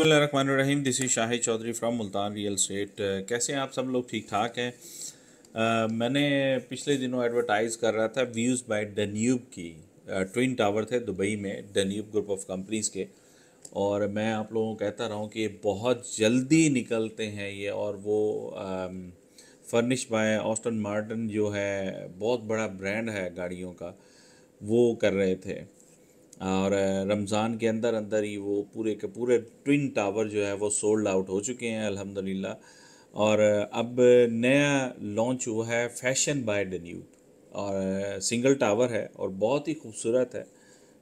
बिस्मिल्लाहिर्रहमानिर्रहीम, this is Shahid Chaudhary from Multan real estate. कैसे हैं आप सब लोग? ठीक ठाक हैं। मैंने पिछले दिनों एडवर्टाइज़ कर रहा था व्यूज़ बाय डन्यूब की। ट्विन टावर थे दुबई में डन्यूब ग्रुप ऑफ कंपनीज़ के, और मैं आप लोगों को कहता रहा हूँ कि बहुत जल्दी निकलते हैं ये। और वो फर्निश बाय ऑस्टन मार्टिन जो है, बहुत बड़ा ब्रांड है गाड़ियों का, वो कर रहे थे। और रमज़ान के अंदर अंदर ही वो पूरे के पूरे ट्विन टावर जो है वो सोल्ड आउट हो चुके हैं अल्हम्दुलिल्लाह। और अब नया लॉन्च हुआ है फैशन बाय डन्यूब, और सिंगल टावर है और बहुत ही खूबसूरत है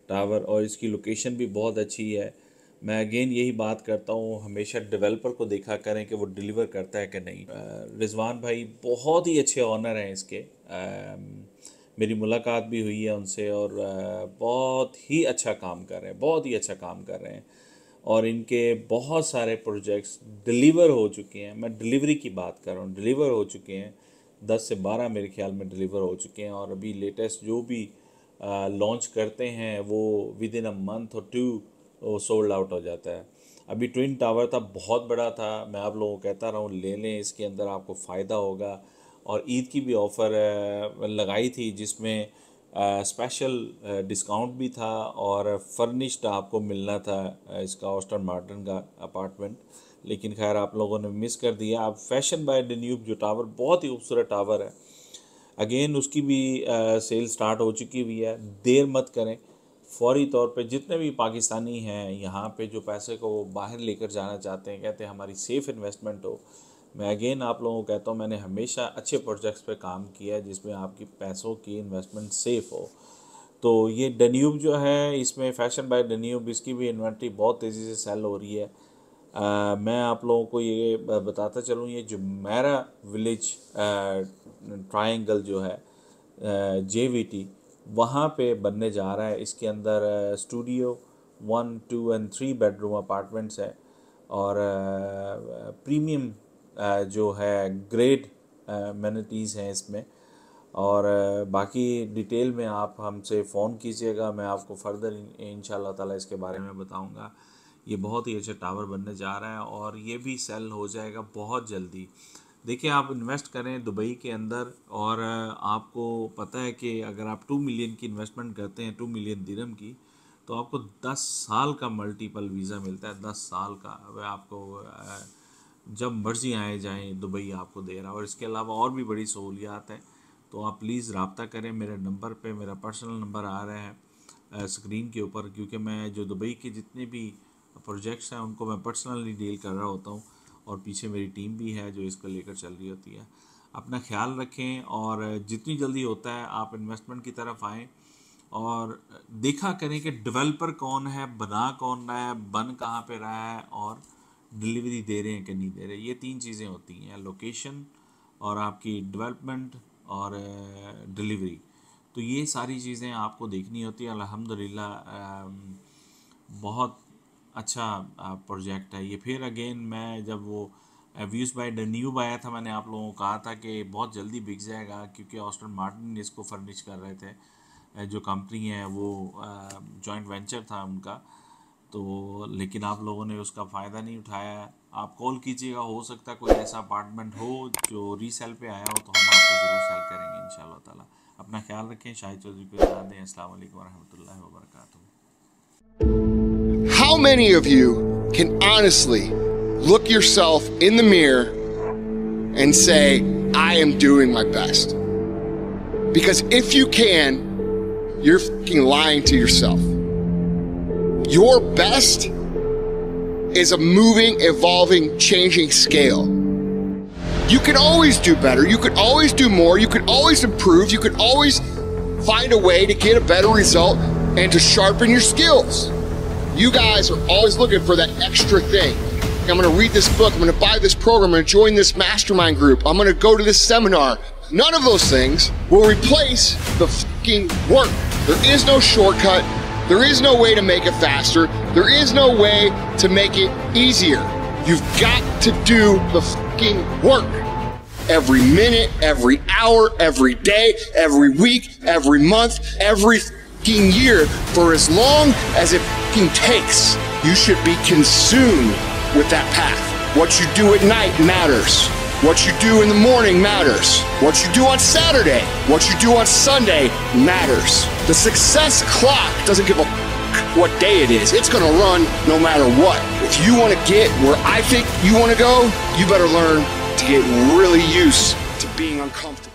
टावर, और इसकी लोकेशन भी बहुत अच्छी है। मैं अगेन यही बात करता हूँ, हमेशा डेवलपर को देखा करें कि वो डिलीवर करता है कि नहीं। रिजवान भाई बहुत ही अच्छे ऑनर हैं इसके। मेरी मुलाकात भी हुई है उनसे, और बहुत ही अच्छा काम कर रहे हैं, बहुत ही अच्छा काम कर रहे हैं। और इनके बहुत सारे प्रोजेक्ट्स डिलीवर हो चुके हैं। मैं डिलीवरी की बात कर रहा हूँ, डिलीवर हो चुके हैं 10 से 12 मेरे ख्याल में डिलीवर हो चुके हैं। और अभी लेटेस्ट जो भी लॉन्च करते हैं वो विद इन अ मंथ और 2 सोल्ड आउट हो जाता है। अभी ट्विन टावर था, बहुत बड़ा था। मैं आप लोगों को कहता रहा हूँ ले लें, इसके अंदर आपको फ़ायदा होगा। और ईद की भी ऑफ़र लगाई थी जिसमें स्पेशल डिस्काउंट भी था, और फर्निश्ड आपको मिलना था इसका ऑस्टन मार्टिन का अपार्टमेंट, लेकिन खैर आप लोगों ने मिस कर दिया। अब फैशन बाय डन्यूब जो टावर, बहुत ही खूबसूरत टावर है, अगेन उसकी भी सेल स्टार्ट हो चुकी हुई है। देर मत करें, फौरी तौर पे जितने भी पाकिस्तानी हैं यहाँ पे जो पैसे को बाहर लेकर जाना चाहते हैं, कहते हैं हमारी सेफ़ इन्वेस्टमेंट हो। मैं अगेन आप लोगों को कहता हूँ, मैंने हमेशा अच्छे प्रोजेक्ट्स पे काम किया है जिसमें आपकी पैसों की इन्वेस्टमेंट सेफ़ हो। तो ये डन्यूब जो है, इसमें फैशन बाय डन्यूब, इसकी भी इन्वेंट्री बहुत तेज़ी से सेल हो रही है। मैं आप लोगों को ये बताता चलूँ, ये जुमेरा विलेज ट्रायंगल जो है JVT, वहाँ पे बनने जा रहा है। इसके अंदर स्टूडियो 1, 2 और 3 बेडरूम अपार्टमेंट्स है, और प्रीमियम जो है ग्रेट एमेनिटीज़ हैं इसमें। और बाकी डिटेल में आप हमसे फ़ोन कीजिएगा, मैं आपको फर्दर इंशाल्लाह ताला इसके बारे में बताऊंगा। ये बहुत ही अच्छा टावर बनने जा रहा है, और ये भी सेल हो जाएगा बहुत जल्दी। देखिए, आप इन्वेस्ट करें दुबई के अंदर, और आपको पता है कि अगर आप 2 मिलियन की इन्वेस्टमेंट करते हैं, 2 मिलियन दिरहम की, तो आपको 10 साल का मल्टीपल वीज़ा मिलता है, 10 साल का। वह आपको जब मर्ज़ी आए जाएं दुबई आपको दे रहा है। और इसके अलावा और भी बड़ी सहूलियात हैं, तो आप प्लीज़ रब्ता करें मेरे नंबर पे। मेरा पर्सनल नंबर आ रहा है स्क्रीन के ऊपर, क्योंकि मैं जो दुबई के जितने भी प्रोजेक्ट्स हैं उनको मैं पर्सनली डील कर रहा होता हूँ, और पीछे मेरी टीम भी है जो इसको लेकर चल रही होती है। अपना ख्याल रखें, और जितनी जल्दी होता है आप इन्वेस्टमेंट की तरफ आएँ, और देखा करें कि डेवलपर कौन है, बना कौन रहा है, बन कहाँ पर रहा है, और डिलीवरी दे रहे हैं कि नहीं दे रहे। ये 3 चीज़ें होती हैं, लोकेशन और आपकी डेवलपमेंट और डिलीवरी। तो ये सारी चीज़ें आपको देखनी होती है। अल्हम्दुलिल्लाह बहुत अच्छा प्रोजेक्ट है ये। फिर अगेन मैं जब वो व्यूज़ बाय डन्यूब आया था, मैंने आप लोगों को कहा था कि बहुत जल्दी बिक जाएगा, क्योंकि ऑस्टन मार्टिन इसको फर्निश कर रहे थे, जो कंपनी है वो जॉइंट वेंचर था उनका। तो लेकिन आप लोगों ने उसका फ़ायदा नहीं उठाया। आप कॉल कीजिएगा, हो सकता है कोई ऐसा अपार्टमेंट हो जो रीसेल पे आया हो, तो हम आपको ज़रूर सेल करेंगे इंशाल्लाह ताला। अपना ख्याल रखें, शाहिद चौधरी को इजाज़त दें। अस्सलाम वालेकुम रहमतुल्लाहि व बरकातहू। How many of you can honestly look yourself in the mirror and say I am doing my best? Because if you can, you're fucking lying to yourself. Your best is a moving, evolving, changing scale. You can always do better. You can always do more. You can always improve. You can always find a way to get a better result and to sharpen your skills. You guys are always looking for that extra thing. I'm going to read this book. I'm going to buy this program. I'm going to join this mastermind group. I'm going to go to this seminar. None of those things will replace the fucking work. There is no shortcut. There is no way to make it faster. There is no way to make it easier. You've got to do the fucking work. Every minute, every hour, every day, every week, every month, every fucking year, for as long as it fucking takes. You should be consumed with that path. What you do at night matters. What you do in the morning matters. What you do on Saturday, what you do on Sunday matters. The success clock doesn't give a what day it is. It's gonna run no matter what. If you wanna get where I think you wanna go, you better learn to get really used to being uncomfortable.